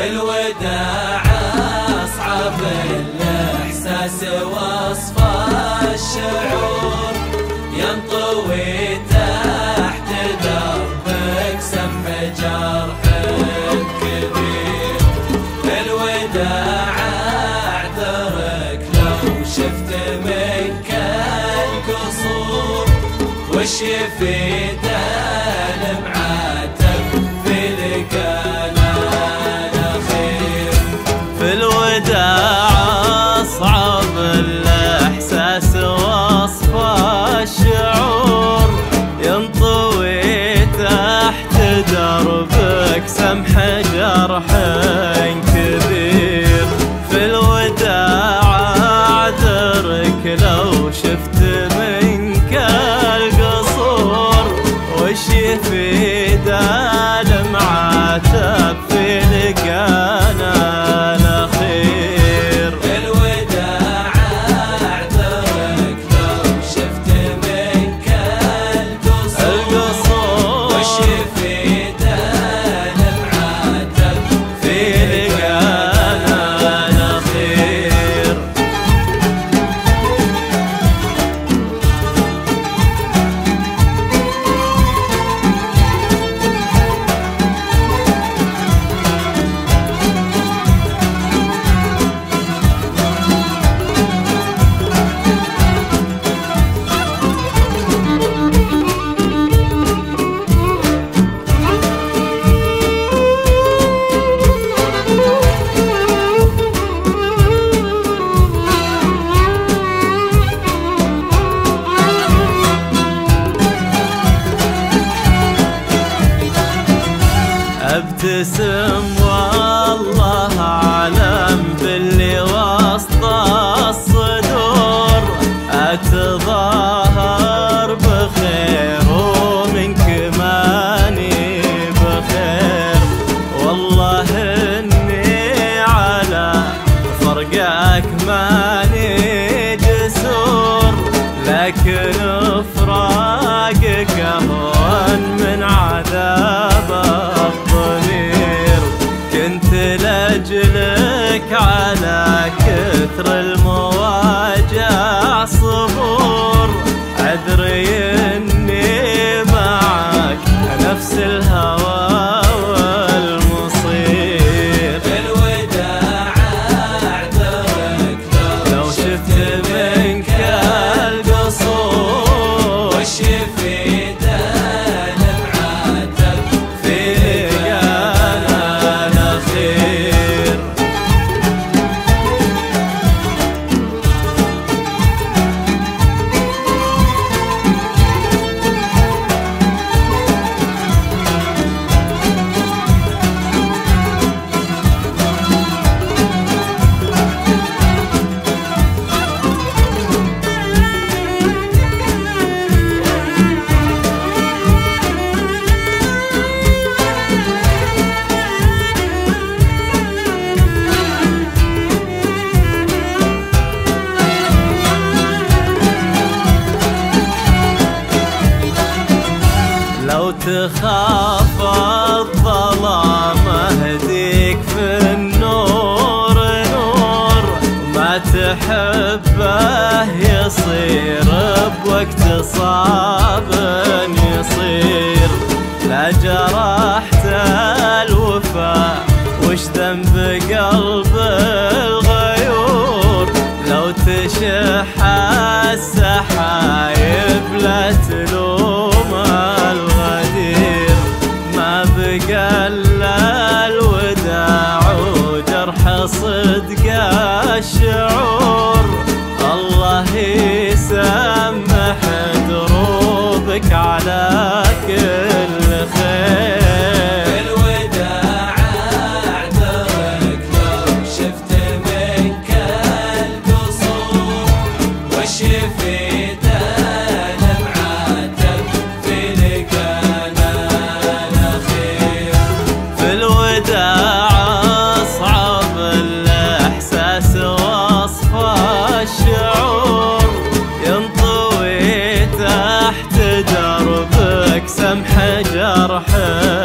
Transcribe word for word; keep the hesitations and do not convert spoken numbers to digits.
الوداع أصعب الإحساس وصف الشعور ينطوي تحت دربك سم جرح كبير. الوداع أعذرك لو شفت منك القصور وش يفيده لمعاتك في لقانا أصعب الإحساس وصف الشعور ينطوي تحت دربك سمح جرح كبير. في الوداع أعذرك لو شفت منك القصور وش يفيد المعاتب في لقانا ابتسم والله أعلم باللي وسط الصدور أتظاهر بخير ومنك ماني بخير. والله إني على فرقك ماني جسور لكن فراقك أهون من عذابك. كنت لأجلك على كثر المواجع صبور أدري إني معك نفس الهوى والمصير. الوداع أعذرك لو شفت منك القصور وش يفيد تخاف الظلام اهديك في النور نور ما تحبه يصير بوقت صعب يصير. لا جرحت الوفا وش ذنب قلب الغيور لو تشح السحايب لا تلومها قل الوداع وجرح صدق الشعور الله يسامحه. اشوفك على كل خير. سمح جرحي